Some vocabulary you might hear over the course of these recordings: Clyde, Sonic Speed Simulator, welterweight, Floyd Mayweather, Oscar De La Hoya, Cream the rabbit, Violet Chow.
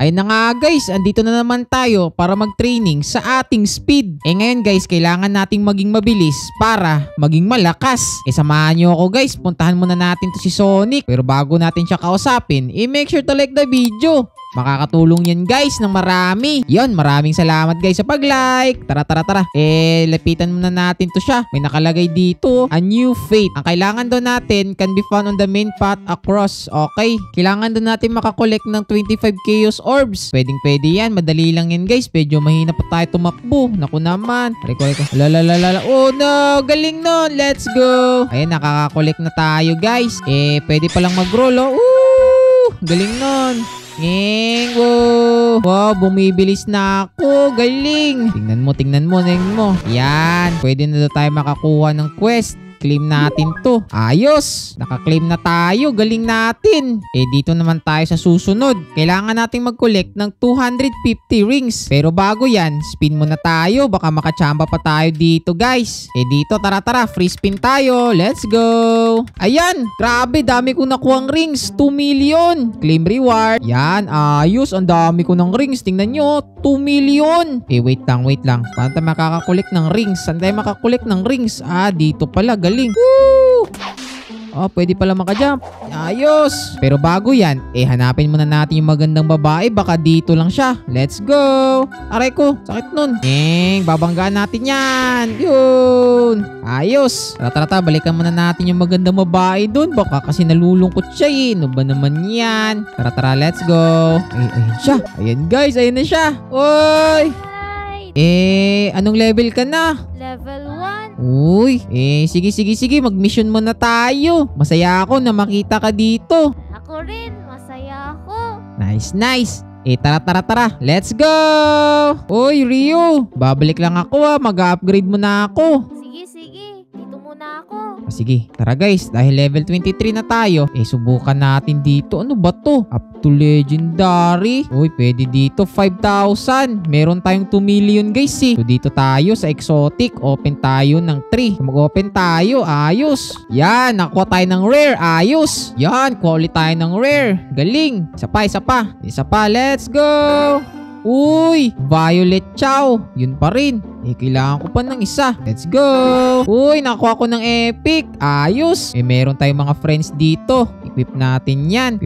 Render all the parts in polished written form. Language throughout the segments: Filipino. Ayun na nga guys, andito na naman tayo para mag-training sa ating speed. Eh ngayon guys, kailangan nating maging mabilis para maging malakas. Eh samahan nyo ako guys, puntahan muna natin to si Sonic. Pero bago natin siya kausapin, make sure to like the video. Makakatulong yan guys ng marami. Yon, maraming salamat guys sa pag-like. Tara tara tara. Eh lapitan muna natin to siya. May nakalagay dito, a new fate. Ang kailangan daw natin can be found on the main path across. Okay. Kailangan daw natin makakollect ng 25 chaos orbs. Pwedeng-pwede yan. Madali lang yan guys. Medyo mahina pa tayo tumakbo. Naku naman. Reco. Lalalala. Oh no, galing nun. Let's go. Ayun, nakakakollect na tayo guys. Eh pwede palang mag-roll oh. Galing nun. Wow, bumibilis na ako. Galing. Tingnan mo. Yan. Pwede na tayo makakuha ng quest. Claim natin to. Ayos. Naka-claim na tayo. Galing natin. Eh dito naman tayo sa susunod. Kailangan nating mag-collect ng 250 rings. Pero bago yan, spin muna tayo. Baka makachamba pa tayo dito guys. Eh dito tara tara. Free spin tayo. Let's go. Ayan. Grabe. Dami ko nakuha ng rings. 2 million. Claim reward. Yan. Ayos. Ang dami ko ng rings. Tingnan nyo. 2 million. Eh wait lang. Paano tayo makakakulik ng rings? Saan tayo makakulik ng rings? Ah dito pala. Woo! Oh, pwede pala makajump. Ayos! Pero bago yan, hanapin muna natin yung magandang babae. Baka dito lang siya. Let's go! Aray ko, sakit nun. Babanggaan natin yan. Yun! Ayos! Tara, balikan muna natin yung magandang babae dun. Baka kasi nalulungkot siya eh. Ano ba naman yan? Tara, let's go. Ayan siya. Ayan guys, ayan na siya. Oy! Anong level ka na? Level 1. Uy, sige, mag-mission muna tayo. Masaya ako na makita ka dito. Ako rin, masaya ako. Nice. Tara, let's go! Uy, Rio, babalik lang ako mag-upgrade muna ako. Sige, dito muna ako. Sige, tara guys, dahil level 23 na tayo, subukan natin dito. Ano ba to? Up to legendary. Uy, pwede dito 5,000. Meron tayong 2 million guys . So dito tayo sa exotic, open tayo ng 3. Mag-open tayo, ayos. Yan, nakuha tayo ng rare, ayos. Yan, kuha ulit tayo ng rare. Galing. Isa pa, let's go. Uy, Violet Chow. Yun pa rin. Kailangan ko pa ng isa. Let's go. Uy, nakuha ko ng epic. Ayos. Meron tayong mga friends dito. Equip natin yan.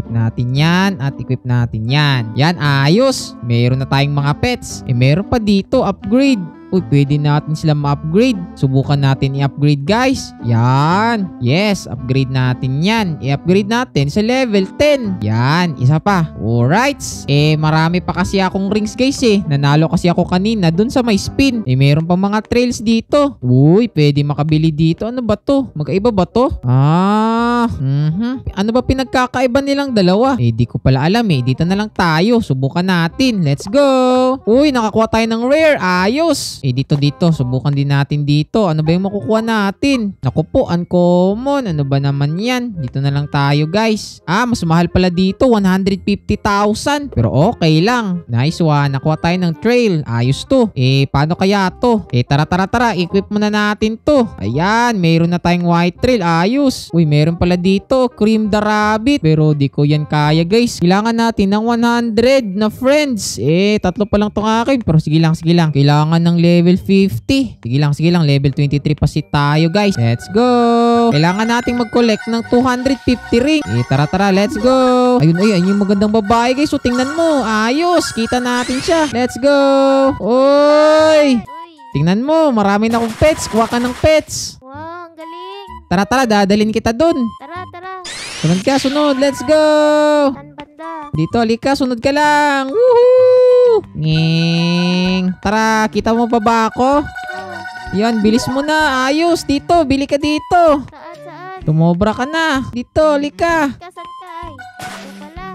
Yan, ayos. Meron na tayong mga pets. Meron pa dito. Upgrade. Uy, pwede natin sila ma-upgrade. Subukan natin i-upgrade guys. Yan. Yes, upgrade natin yan. I-upgrade natin sa level 10. Yan, isa pa. Alright. Marami pa kasi akong rings guys Nanalo kasi ako kanina dun sa may spin. Meron pa mga trails dito. Uy, pwede makabili dito. Ano ba to? Magkaiba ba to? Ano ba pinagkakaiba nilang dalawa? Di ko pala alam Dito na lang tayo. Subukan natin. Let's go. Uy, nakakuha tayo ng rare. Ayos. Dito. Subukan din natin dito. Ano ba yung makukuha natin? Naku po, uncommon. Ano ba naman yan? Dito na lang tayo guys. Mas mahal pala dito. 150,000. Pero okay lang. Nice one. Nakuha tayo ng trail. Ayos to. Paano kaya to? Tara. Equip muna natin to. Ayan. Meron na tayong white trail. Ayos. Uy, meron pala dito. Cream the rabbit. Pero di ko yan kaya guys. Kailangan natin ng 100 na friends. 3 pa lang tong akin. Pero sige lang. Kailangan ng level 50. Sige lang. Level 23 pa tayo guys. Let's go. Kailangan nating mag-collect ng 250 ring. Tara. Let's go. Ayun yung magandang babae guys. So tingnan mo. Ayos. Kita natin siya. Let's go. Oy. Tingnan mo. Marami na akong pets. Kuha ka ng pets. Wow. Ang galing. Tara. Dadalhin kita dun. Tara. Sunod ka. Let's go. Dito. Halika. Sunod ka lang. Woohoo. Tara, kita mo pa ba ako? Yan, bilis mo na. Ayos. Dito, bili ka dito. Saan? Tumobra ka na. Dito, lika.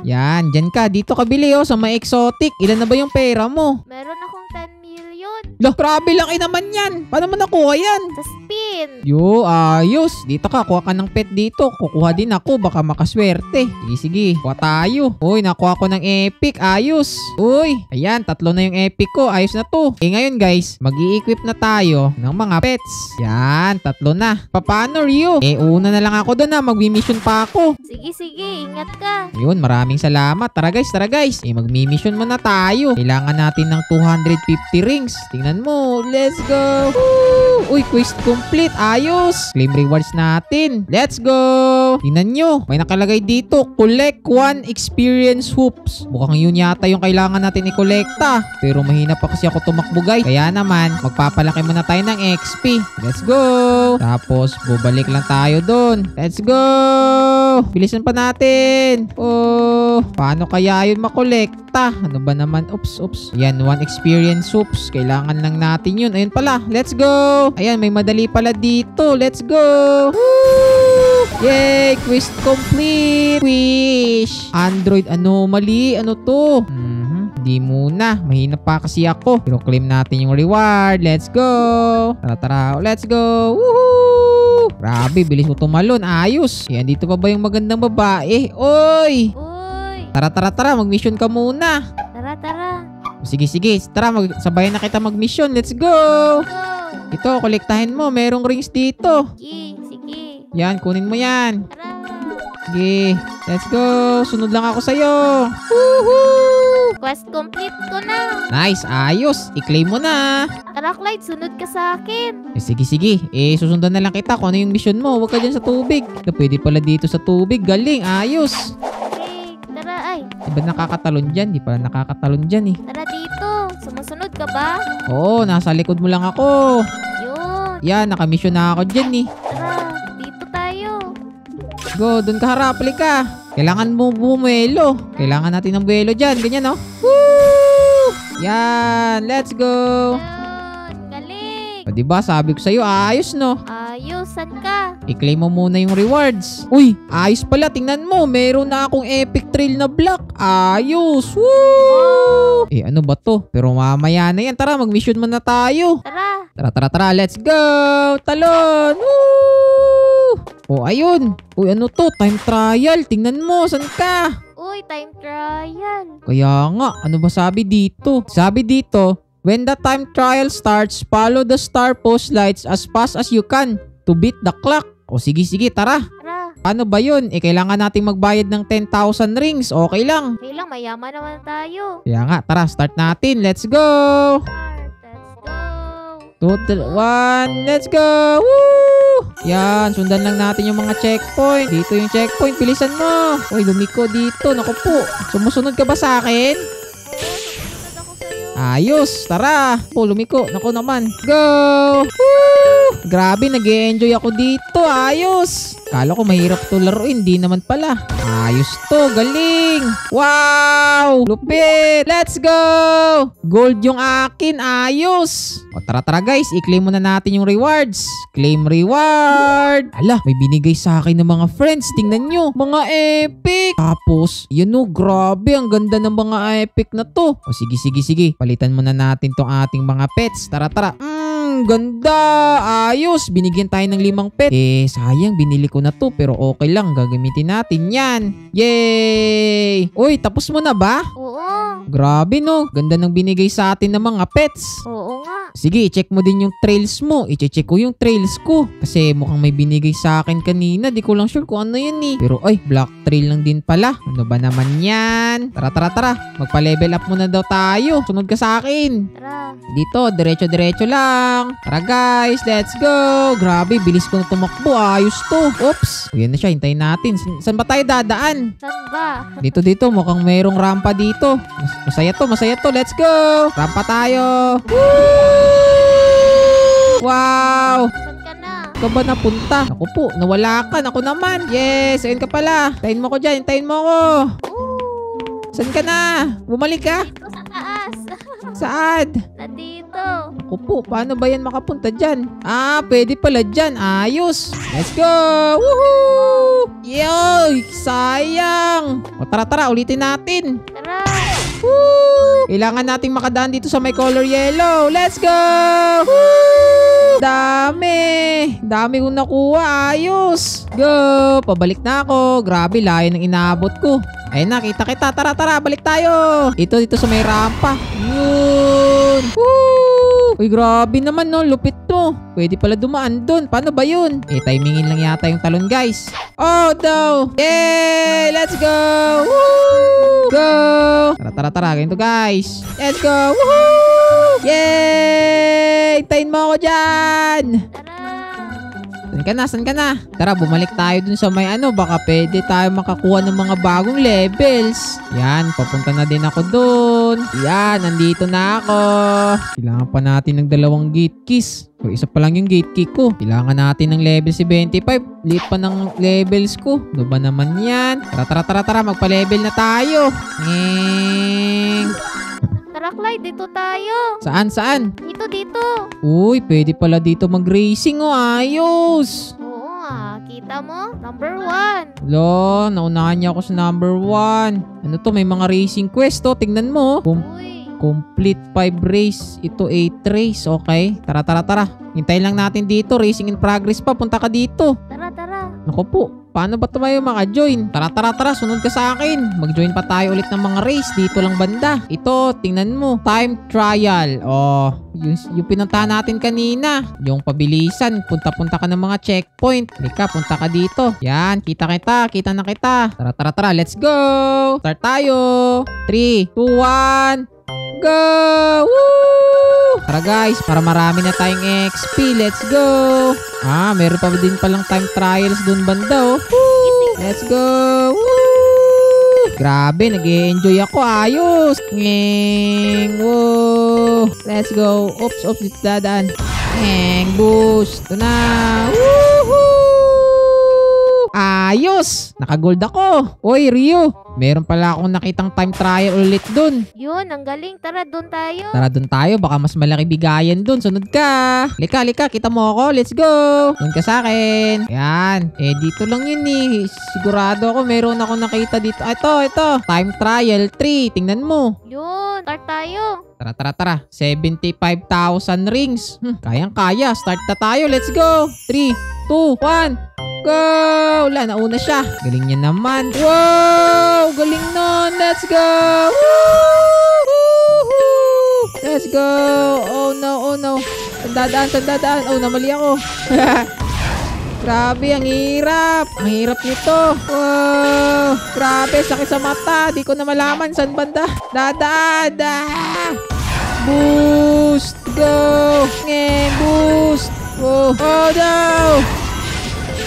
Yan, dyan ka. Dito ka bili sa may exotic. Ilan na ba yung pera mo? Meron akong 10 million. Grabe lang naman yan. Paano mo nakuha yan? Alvin. Yo, ayos. Dito ka, kuha ka ng pet dito. Kukuha din ako, baka makaswerte. Sige, sige. Kuha tayo. Uy, nakuha ko ng epic. Ayos. Uy, ayan, tatlo na yung epic ko. Ayos na to. Eh, ngayon guys, mag-i-equip na tayo ng mga pets. Yan, tatlo na. Paano, Rio? Eh, una na lang ako doon na. Mag-mission pa ako. Sige, sige. Ingat ka. Yun, maraming salamat. Tara guys, tara guys. Eh, mag-mission muna tayo. Kailangan natin ng 250 rings. Tingnan mo. Let's go. Woo! Uy, quest complete. Ayos. Claim rewards natin. Let's go. Tingnan nyo. May nakalagay dito. Collect 1 experience hoops. Mukhang yun yata yung kailangan natin i-collecta. Pero mahina pa kasi ako tumakbo guys. Kaya naman, magpapalaki muna tayo ng XP. Let's go. Tapos, bubalik lang tayo dun. Let's go. Bilisan pa natin. Oh, paano kaya yun makolekta? Ano ba naman? Oops, oops. Ayan, 1 experience hoops. Kailangan lang natin yun. Ayun pala. Let's go. Ayan, may madali pala dito. Let's go. Woo! Yay! Quest complete. Wish. Android anomaly. Ano to? Di muna. Mahina pa kasi ako. Pero claim natin yung reward. Let's go. Tara, tara. Let's go. Woohoo! Grabe, bilis mo tumalon. Ayos. Yan, dito pa ba yung magandang babae? Oy! Oy! Tara, tara, tara. Mag-mission ka muna. Tara, tara. Sige, sige. Tara, sabayan na kita mag-mission. Let's go! Ito, kolektahin mo. Merong rings dito. Sige, sige. Yan, kunin mo yan. Tara. Sige. Let's go. Sunod lang ako sa'yo. Woohoo! Quest complete ko na. Nice, ayos. I-claim mo na. Tara, Clyde, sunod ka sa akin. Eh, sige, sige. Eh, susundan na lang kita kung ano yung mission mo. Huwag ka dyan sa tubig. Pwede pala dito sa tubig. Galing, ayos. Okay, tara, ay. Diba nakakatalon dyan? Di pala nakakatalon dyan eh. Tara dito. Sumusunod ka ba? Oo, nasa likod mo lang ako. Yun. Yan, nakamisyon na ako dyan eh. Tara, dito tayo. Go, dun ka harap. Halika. Kailangan mo bumuelo. Kailangan natin ng buelo dyan. Ganyan, no? Woo! Yan. Let's go. Ayun, galing. O, diba? Sabi ko sa'yo, ayos, no? Ayos. San ka? I-claim mo muna yung rewards. Uy, ayos pala. Tingnan mo. Meron na akong epic trail na block. Ayos. Woo! Eh, ano ba to? Pero mamaya na yan. Tara, mag-mission muna tayo. Tara. Tara, tara, tara. Let's go. Talon. Woo! O, ayun. Uy, ano to? Time trial. Tingnan mo. San ka? Uy, time trial. Kaya nga. Ano ba sabi dito? Sabi dito, when the time trial starts, follow the star post lights as fast as you can to beat the clock. O, sige, sige. Tara. Tara. Ano ba yun? Eh, kailangan nating magbayad ng 10,000 rings. Okay lang. Okay lang. Mayaman naman tayo. Kaya nga. Tara, start natin. Let's go. Total 1. Let's go. Woo! Yan, sundan lang natin yung mga checkpoint. Dito yung checkpoint, bilisan mo. Uy, lumiko dito, naku po. Sumusunod ka ba sa akin? Ayos, tara. Oh, lumiko, naku naman. Go! Woo! Grabe, nag-e-enjoy ako dito. Ayos. Kala ko mahirap to laruin, hindi naman pala. Ayos to, galing. Wow! Lupit! Let's go! Gold yung akin, ayos. O tara tara guys, i-claim muna natin yung rewards. Claim reward. Ala, may binigay sa akin ng mga friends. Tingnan nyo, mga epic. Tapos, yun o, grabe. Ang ganda ng mga epic na to. O sige, sige, sige. Palitan muna natin tong ating mga pets. Tara tara. Ganda! Ayos! Binigyan tayo ng 5 pet. Eh, sayang. Binili ko na to. Pero okay lang. Gagamitin natin yan. Yay! Uy, tapos mo na ba? Oo. Grabe no. Ganda ng binigay sa atin ng mga pets. Oo nga. Sige, check mo din yung trails mo. I-check ko yung trails ko. Kasi mukhang may binigay sa akin kanina. Di ko lang sure kung ano yun eh. Pero ay, black trail lang din pala. Ano ba naman yan? Tara, tara, tara. Magpa-level up muna daw tayo. Sunod ka sa akin. Tara. Dito, diretso-diretso lang. Tara guys, let's go. Grabe, bilis ko na tumakbo. Ayos to. Oops. Ayan na siya, hintayin natin. Saan ba tayo dadaan? Saan ba? Dito, dito. Mukhang mayroong rampa dito. Masaya to, masaya to. Let's go. Rampa tayo. Woo! Wow. Saan ka na? Saan ka ba napunta? Ako po, nawala ka. Ako naman. Yes, ayun ka pala. Hintayin mo ko dyan, hintayin mo ko. Saan ka na? Bumalik ka? Dito sa taas. Saan? Nandito. Ako po, paano ba yan makapunta dyan? Ah, pwede pala dyan. Ayos. Let's go. Woohoo! Yo, sayang. O tara, tara. Ulitin natin. Tara. Woo! Kailangan nating makadaan dito sa may color yellow. Let's go. Woo! Dami. Dami kong nakuha. Ayos. Go. Pabalik na ako. Grabe, layo ng inaabot ko. Ay, nakita kita. Tara, tara. Balik tayo. Ito, dito sa may rampa. Yun. Woo. Uy, grabe naman, no? Lupit to. Pwede pala dumaan dun. Paano ba yun? Eh, timingin lang yata yung talon, guys. Oh, no. Yay! Let's go. Woo. Go. Tara, tara, tara. Ganito, guys. Let's go. Woohoo. Yay! Hintayin mo ako dyan. San ka na? San ka na? Tara, bumalik tayo dun sa may ano. Baka pwede tayo makakuha ng mga bagong levels. Yan, papunta na din ako dun. Yan, nandito na ako. Kailangan pa natin ng 2 gate keys. So, isa pa lang yung gate key ko. Kailangan natin ng level 75. Liit pa ng levels ko. Ano ba naman yan? Tara, tara, tara, tara. Magpa-level na tayo. Nging! Tara, Clyde, dito tayo. Saan, saan? Dito, dito. Uy, pwede pala dito mag-racing, oh. Ayos. Oo, ah. Kita mo? Number 1. Lo, naunahan niya ako sa number 1. Ano to? May mga racing quest, oh. Tingnan mo. Uy. Complete 5 race. Ito 8 race, okay? Tara, tara, tara. Hintayin lang natin dito. Racing in progress pa. Punta ka dito. Tara, tara. Ako po. Paano ba tumayo maka-join? Tara, tara, tara. Sunod ka sa akin. Mag-join pa tayo ulit ng mga race. Dito lang banda. Ito, tingnan mo. Time trial. Oh, yung pinuntahan natin kanina. Yung pabilisan. Punta-punta ka ng mga checkpoint. Lika, punta ka dito. Yan, kita kita. Kita na kita. Tara, tara, tara. Let's go. Start tayo. 3, 2, 1. Go! Woo! Tara guys, para marami na tayong XP. Let's go! Ah, meron pa din palang time trials dun banda, oh. Woo! Let's go! Woo! Grabe, nag-enjoy ako. Ayos! Nging! Woo! Let's go! Oops, oops, dito dadaan. Nging! Boost! Ito na! Woohoo! Ayos! Nakagold ako! Oy, Rio! Meron pala akong nakitang time trial ulit dun. Yun, ang galing. Tara, dun tayo. Tara, dun tayo. Baka mas malaki bigayan dun. Sunod ka. Lika, lika. Kita mo ako. Let's go. Dun ka sa akin. Ayan. Eh, dito lang yun eh. Sigurado ako meron akong nakita dito. Ito, ito. Time trial 3. Tingnan mo. Yun. Start tayo. Tara, tara, tara. 75,000 rings. Kayang-kaya. Start na tayo. Let's go. 3, 2, 1. Go! Wala, nauna siya. Galing niya naman. Wow! Galing nun! Let's go! Woo-hoo! Let's go! Oh no, oh no. Tandaan, tandaan. Oh, namali ako. Grabe, ang hirap. Ang hirap nito. Wow! Grabe, sakit sa mata. Di ko na malaman. San banda? Dadaan! Ah! Boost! Go! Ngayon, boost! Wow. Oh no!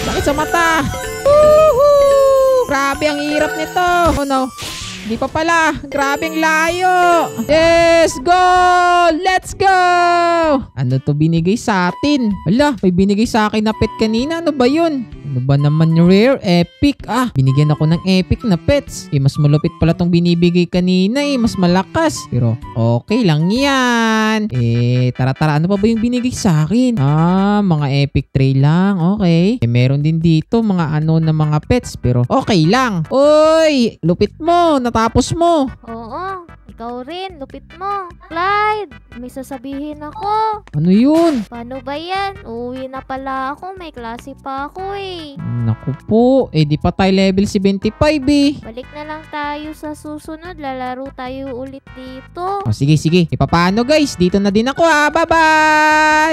Bakit sa mata? Woohoo! Grabe, ang hirap nito. Oh no. Hindi pa pala. Grabe, ang layo. Yes, go! Let's go! Ano to binigay sa atin? Wala, may binigay sa akin na pet kanina. Ano ba yun? Ano ba naman rare? Epic. Ah, binigyan ako ng epic na pets. Eh, mas malupit pala tong binibigay kanina eh. Mas malakas. Pero okay lang yan. Eh, tara tara. Ano pa ba yung binigay sa akin? Ah, mga epic tray lang. Okay. Eh, meron din dito mga ano na mga pets. Pero okay lang. Uy, lupit mo. Natapos mo. Oo. Ikaw rin, lupit mo. Clyde, may sasabihin ako. Ano yun? Paano ba yan? Uuwi na pala ako. May klase pa ako eh. Naku po. Eh di pa tayo level 75 eh. Balik na lang tayo sa susunod. Lalaro tayo ulit dito. O sige, sige. E paano guys? Dito na din ako ah. Bye-bye!